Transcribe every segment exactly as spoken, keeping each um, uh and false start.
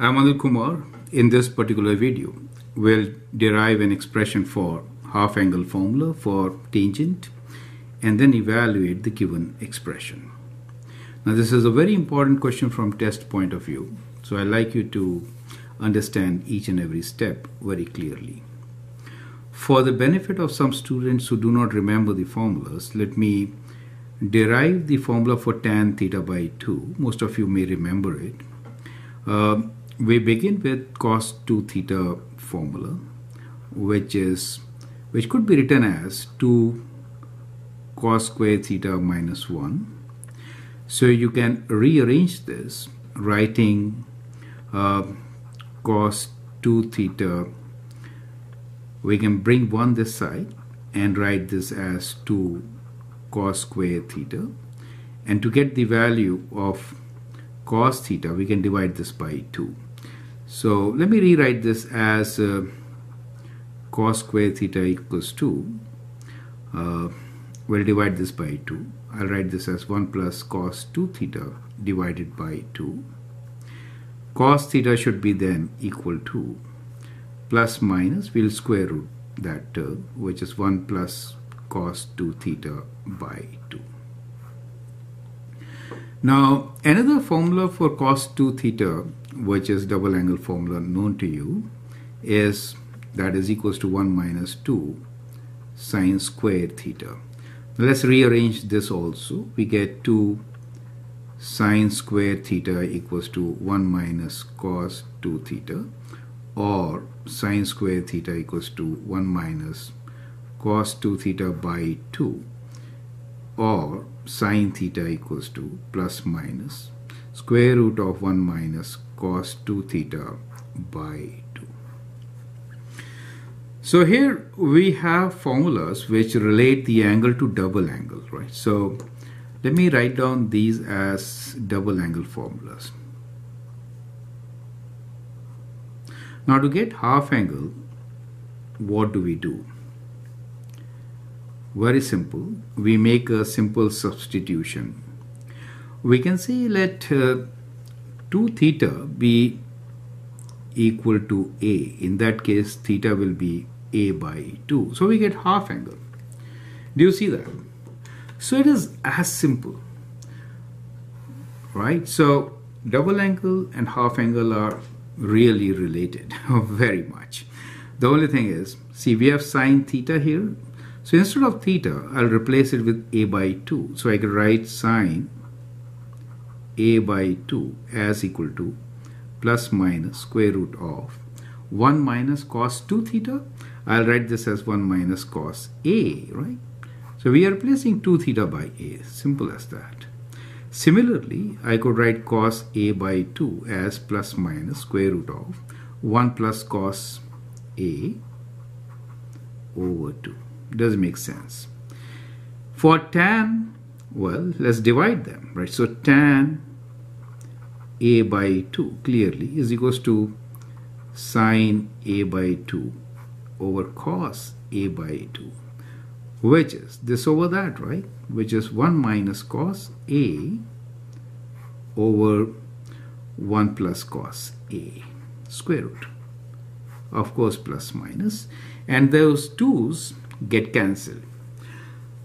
I'm Anil Kumar. In this particular video, we'll derive an expression for half angle formula for tangent and then evaluate the given expression. Now this is a very important question from test point of view, so I'd like you to understand each and every step very clearly. For the benefit of some students who do not remember the formulas, let me derive the formula for tan theta by two. Most of you may remember it. Uh, we begin with cos two theta formula, which is which could be written as two cos square theta minus one. So you can rearrange this, writing uh, cos two theta. We can bring one this side and write this as two cos square theta, and to get the value of cos theta we can divide this by two. So let me rewrite this as uh, cos square theta equals two. Uh, we'll divide this by two. I'll write this as one plus cos two theta divided by two. Cos theta should be then equal to plus minus, we'll square root that term, which is one plus cos two theta by two. Now another formula for cos two theta, which is double angle formula known to you, is that is equals to one minus two sine square theta. Now, let's rearrange this also. We get two sine square theta equals to one minus cos two theta, or sine square theta equals to one minus cos two theta by two, or sine theta equals to plus minus square root of one minus cos two theta by two. So here we have formulas which relate the angle to double angle, right? So let me write down these as double angle formulas. Now to get half angle, what do we do? Very simple. We make a simple substitution. We can say let uh, two theta be equal to a. In that case, theta will be a by two. So we get half angle. Do you see that? So it is as simple, right? So double angle and half angle are really related very much. The only thing is, see, we have sine theta here. So instead of theta, I'll replace it with a by two. So I can write sine a by two as equal to plus minus square root of one minus cos two theta. I'll write this as one minus cos a, right? So we are replacing two theta by a, simple as that. Similarly, I could write cos a by two as plus minus square root of one plus cos a over two. Does make sense. For tan, well, let's divide them, right? So tan a by two clearly is equals to sine a by two over cos a by two, which is this over that, right? Which is one minus cos a over one plus cos a, square root, of course plus minus, and those twos get cancelled.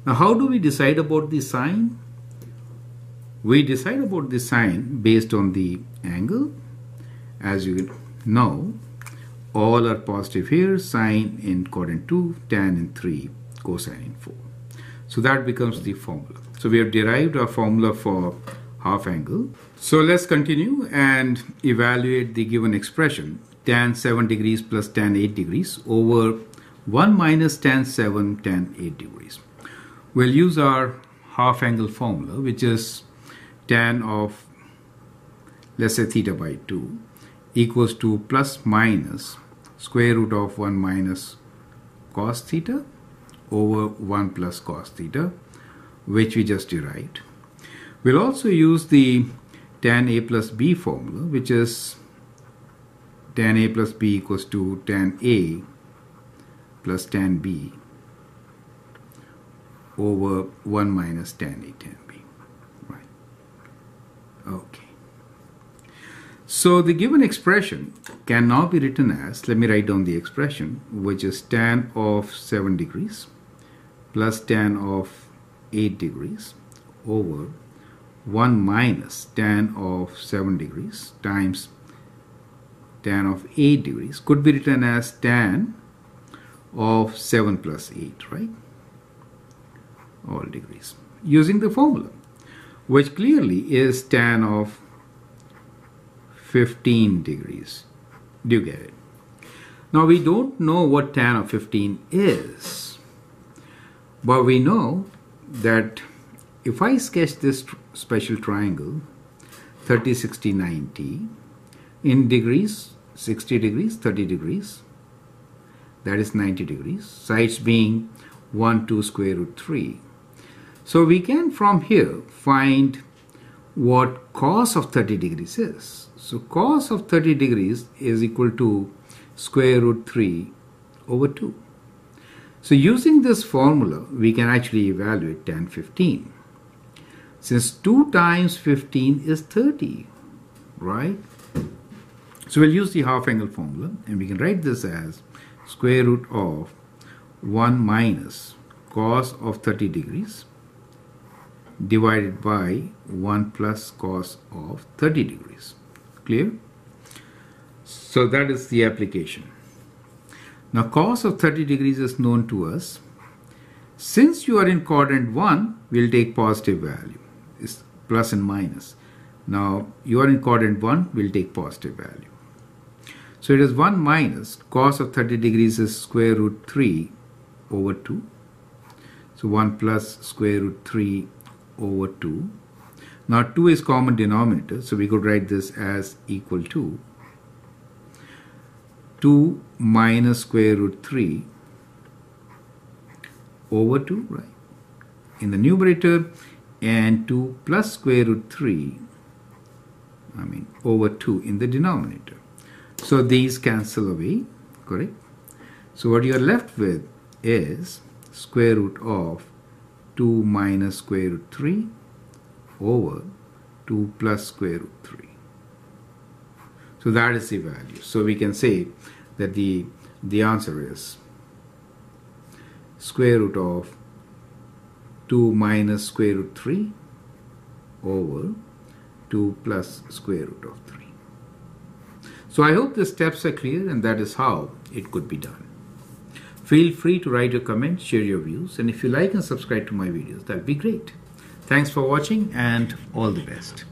Now how do we decide about the sine? We decide about the sine based on the angle. As you know, all are positive here, sine in quadrant two, tan in three, cosine in four. So that becomes the formula. So we have derived our formula for half angle. So let's continue and evaluate the given expression, tan seven degrees plus tan eight degrees over one minus tan seven, tan eight degrees. We'll use our half angle formula, which is tan of, let's say, theta by two equals to plus minus square root of one minus cos theta over one plus cos theta, which we just derived. We'll also use the tan a plus b formula, which is tan a plus b equals to tan a plus tan b over one minus tan a tan b, right? Okay. So the given expression can now be written as, let me write down the expression, which is tan of seven degrees plus tan of eight degrees over one minus tan of seven degrees times tan of eight degrees, could be written as tan of seven plus eight, right? All degrees, using the formula, which clearly is tan of fifteen degrees. Do you get it? Now we don't know what tan of fifteen is, but we know that if I sketch this tr special triangle thirty, sixty, ninety in degrees, sixty degrees, thirty degrees, that is ninety degrees, sides being one, two, square root three. So we can from here find what cos of thirty degrees is. So cos of thirty degrees is equal to square root three over two. So using this formula, we can actually evaluate tan fifteen. Since two times fifteen is thirty, right? So we'll use the half angle formula, and we can write this as square root of one minus cos of thirty degrees divided by one plus cos of thirty degrees. Clear? So that is the application. Now cos of thirty degrees is known to us. Since you are in quadrant one, we'll take positive value. It's plus and minus. Now you are in quadrant one, we'll take positive value. So it is one minus cos of thirty degrees is square root three over two. So one plus square root three over two. Now two is common denominator, so we could write this as equal to two minus square root three over two, right, in the numerator, and two plus square root three, I mean over two in the denominator. So these cancel away, correct? So what you are left with is square root of two minus square root three over two plus square root three. So that is the value. So we can say that the, the answer is square root of two minus square root three over two plus square root of three. So I hope the steps are clear, and that is how it could be done. Feel free to write your comments, share your views, and if you like and subscribe to my videos, that would be great. Thanks for watching, and all the best.